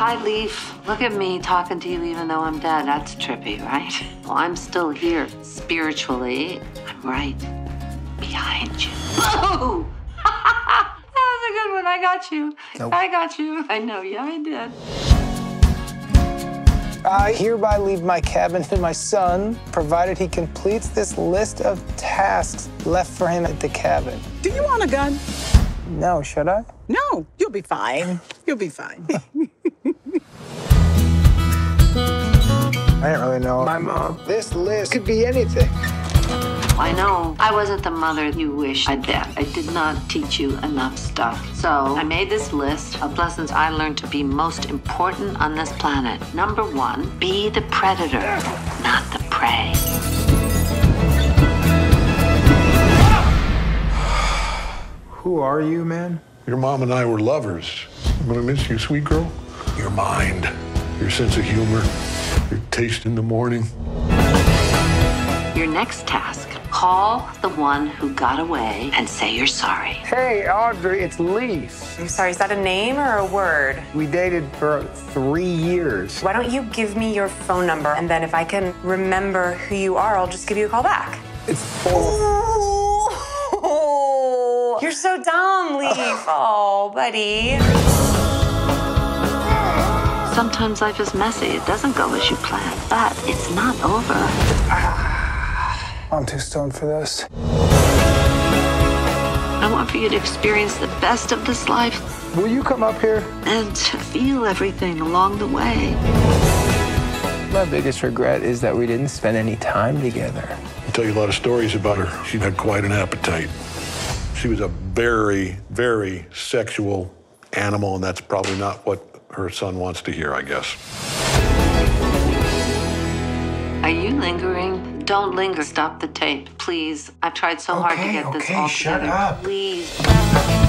Hi, Leaf. Look at me talking to you even though I'm dead. That's trippy, right? Well, I'm still here. Spiritually, I'm right behind you. Oh! That was a good one. I got you. Nope. I got you. I know. Yeah, I did. I hereby leave my cabin to my son, provided he completes this list of tasks left for him at the cabin. Do you want a gun? No, should I? No, you'll be fine. You'll be fine. I don't really know. My mom. This list could be anything. I know. I wasn't the mother you wished I'd been. I did not teach you enough stuff. So I made this list of lessons I learned to be most important on this planet. Number one, be the predator, not the prey. Who are you, man? Your mom and I were lovers. I'm gonna miss you, sweet girl. Your mind, your sense of humor, your taste in the morning. Your next task, call the one who got away and say you're sorry. Hey, Audrey, it's Leaf. I'm sorry, is that a name or a word? We dated for 3 years. Why don't you give me your phone number, and then if I can remember who you are, I'll just give you a call back. It's 4. You're so dumb, Leaf. Oh, buddy. Sometimes life is messy. It doesn't go as you planned, but it's not over. I'm too stoned for this. I want for you to experience the best of this life. Will you come up here? And feel everything along the way. My biggest regret is that we didn't spend any time together. I'll tell you a lot of stories about her. She had quite an appetite. She was a very, very sexual animal, and that's probably not what her son wants to hear, I guess. Are you lingering? Don't linger. Stop the tape, please. I've tried so hard to get this all together. Shut up. Please.